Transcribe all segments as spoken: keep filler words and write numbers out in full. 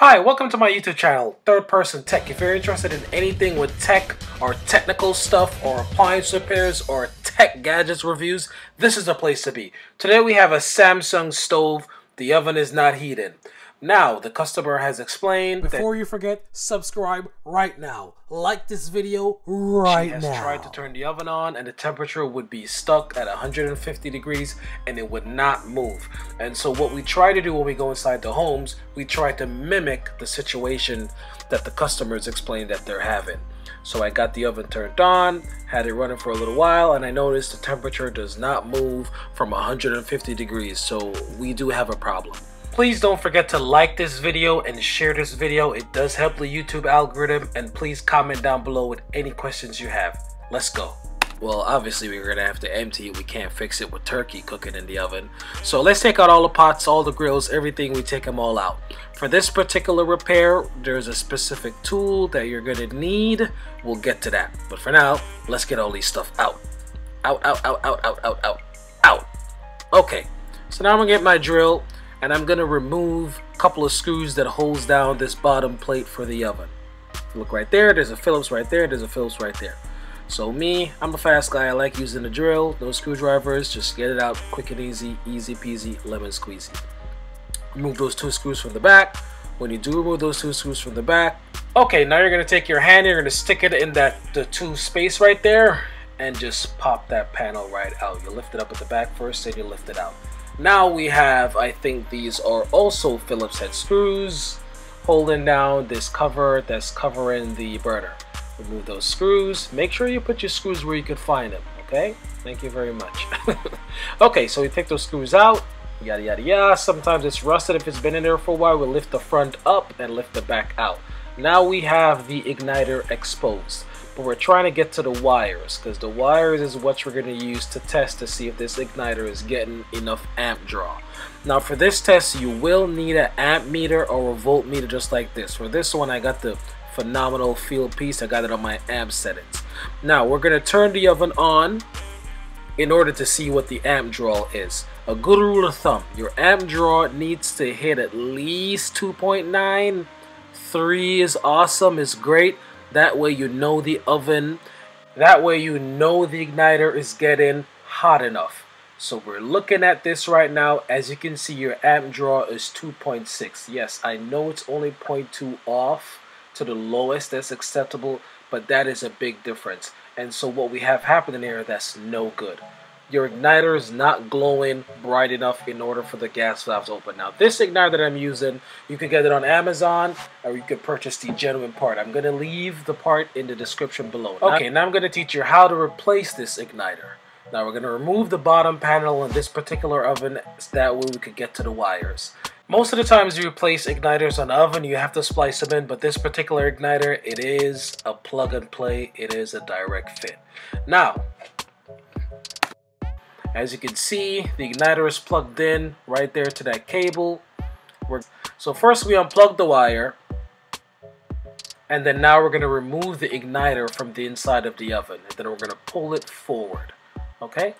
Hi, welcome to my YouTube channel, Third Person Tech. If you're interested in anything with tech or technical stuff or appliance repairs or tech gadgets reviews, this is the place to be. Today we have a Samsung stove. The oven is not heated. Now, the customer has explained that before you forget, subscribe right now. Like this video right now. She has tried to turn the oven on and the temperature would be stuck at one hundred fifty degrees and it would not move. And so what we try to do when we go inside the homes, we try to mimic the situation that the customers explain that they're having. So I got the oven turned on, had it running for a little while, and I noticed the temperature does not move from one hundred fifty degrees. So we do have a problem. Please don't forget to like this video and share this video. It does help the YouTube algorithm, and please comment down below with any questions you have. Let's go. Well, obviously we're gonna have to empty it. We can't fix it with turkey cooking in the oven. So let's take out all the pots, all the grills, everything. We take them all out. For this particular repair, there's a specific tool that you're gonna need. We'll get to that. But for now, let's get all these stuff out. Out, out, out, out, out, out, out, out. Okay, so now I'm gonna get my drill. And I'm gonna remove a couple of screws that holds down this bottom plate for the oven. Look right there, there's a Phillips right there, there's a Phillips right there. So me, I'm a fast guy, I like using the drill, no screwdrivers, just get it out quick and easy, easy peasy, lemon squeezy. Remove those two screws from the back. When you do remove those two screws from the back, okay, now you're gonna take your hand, you're gonna stick it in that the two space right there, and just pop that panel right out. You lift it up at the back first, and you lift it out. Now we have, I think these are also Phillips head screws holding down this cover that's covering the burner. Remove those screws. Make sure you put your screws where you can find them, okay? Thank you very much. Okay, so we take those screws out, yada, yada, yada. Sometimes it's rusted. If it's been in there for a while, we'll lift the front up and lift the back out. Now we have the igniter exposed. But we're trying to get to the wires, because the wires is what we're going to use to test to see if this igniter is getting enough amp draw. Now for this test, you will need an amp meter or a voltmeter just like this. For this one, I got the Phenomenal field piece. I got it on my amp settings. Now we're going to turn the oven on in order to see what the amp draw is. A good rule of thumb, your amp draw needs to hit at least two point nine. three is awesome, it's great. That way you know the oven, that way you know the igniter is getting hot enough. So we're looking at this right now. As you can see, your amp draw is two point six. Yes, I know it's only zero point two off to the lowest that's acceptable, but that is a big difference. And so what we have happening here, that's no good. Your igniter is not glowing bright enough in order for the gas valves to open. Now, this igniter that I'm using, you can get it on Amazon, or you can purchase the genuine part. I'm going to leave the part in the description below. Okay, now I'm going to teach you how to replace this igniter. Now, we're going to remove the bottom panel in this particular oven, so that way we could get to the wires. Most of the times you replace igniters on the oven, you have to splice them in, but this particular igniter, it is a plug and play. It is a direct fit. Now, as you can see, the igniter is plugged in right there to that cable. We're, so first we unplug the wire, and then now we're going to remove the igniter from the inside of the oven, and then we're going to pull it forward, okay?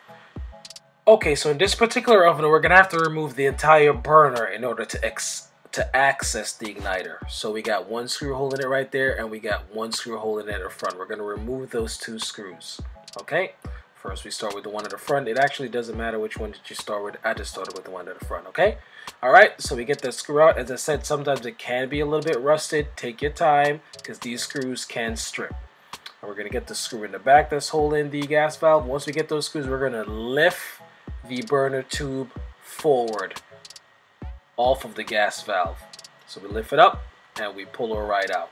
Okay, so in this particular oven, we're going to have to remove the entire burner in order to, ex to access the igniter. So we got one screw holding it right there, and we got one screw holding it in front. We're going to remove those two screws, okay? First, we start with the one at the front. It actually doesn't matter which one did you start with. I just started with the one at the front, okay? All right, so we get the screw out. As I said, sometimes it can be a little bit rusted. Take your time, because these screws can strip. And we're going to get the screw in the back that's holding the gas valve. Once we get those screws, we're going to lift the burner tube forward off of the gas valve. So we lift it up, and we pull her right out,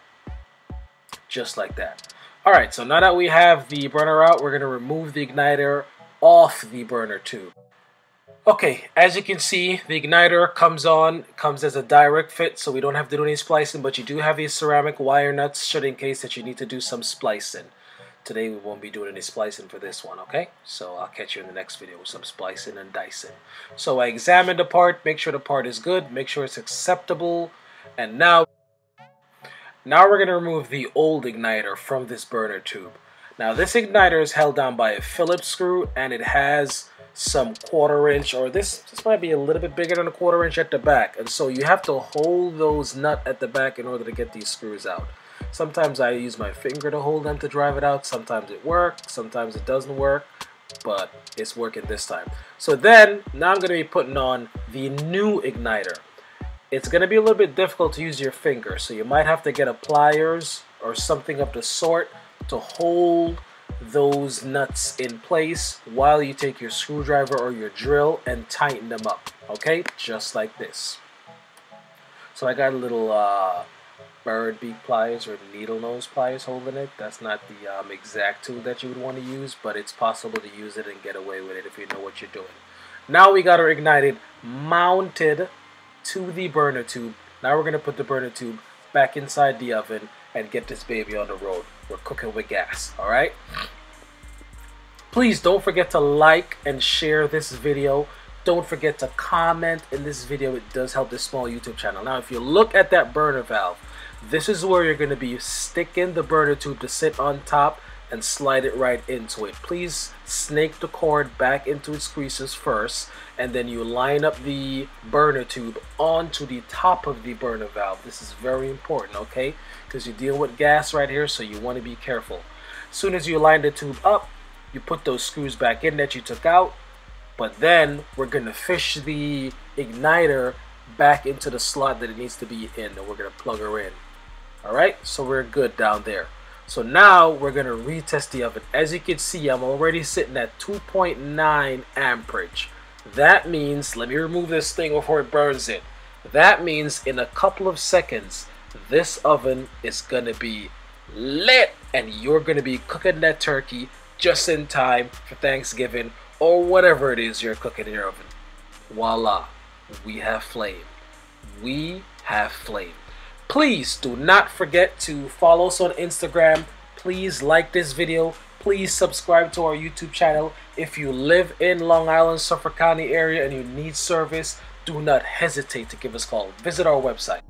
just like that. Alright, so now that we have the burner out, we're going to remove the igniter off the burner tube. Okay, as you can see, the igniter comes on, comes as a direct fit, so we don't have to do any splicing, but you do have these ceramic wire nuts, should in case that you need to do some splicing. Today we won't be doing any splicing for this one, okay? So I'll catch you in the next video with some splicing and dicing. So I examined the part, make sure the part is good, make sure it's acceptable, and now... Now we're going to remove the old igniter from this burner tube. Now this igniter is held down by a Phillips screw, and it has some quarter inch, or this, this might be a little bit bigger than a quarter inch at the back. And so you have to hold those nut at the back in order to get these screws out. Sometimes I use my finger to hold them to drive it out. Sometimes it works, sometimes it doesn't work, but it's working this time. So then, now I'm going to be putting on the new igniter. It's going to be a little bit difficult to use your finger, so you might have to get a pliers or something of the sort to hold those nuts in place while you take your screwdriver or your drill and tighten them up, okay? Just like this. So I got a little uh, bird beak pliers or needle nose pliers holding it. That's not the um, exact tool that you would want to use, but it's possible to use it and get away with it if you know what you're doing. Now we got our ignited mounted to the burner tube. Now we're going to put the burner tube back inside the oven and get this baby on the road. We're cooking with gas, all right? Please don't forget to like and share this video. Don't forget to comment in this video. It does help this small YouTube channel. Now, if you look at that burner valve, this is where you're going to be sticking the burner tube to sit on top and slide it right into it. Please snake the cord back into its creases first, and then you line up the burner tube onto the top of the burner valve. This is very important, okay? Because you deal with gas right here, so you want to be careful. As soon as you line the tube up, you put those screws back in that you took out, but then we're gonna fish the igniter back into the slot that it needs to be in, and we're gonna plug her in. All right, so we're good down there. So now we're going to retest the oven. As you can see, I'm already sitting at two point nine amperage. That means, let me remove this thing before it burns it. That means in a couple of seconds, this oven is going to be lit, and you're going to be cooking that turkey just in time for Thanksgiving or whatever it is you're cooking in your oven. Voila, we have flame. We have flame. Please do not forget to follow us on Instagram. Please like this video. Please subscribe to our YouTube channel. If you live in Long Island, Suffolk County area and you need service, do not hesitate to give us a call. Visit our website.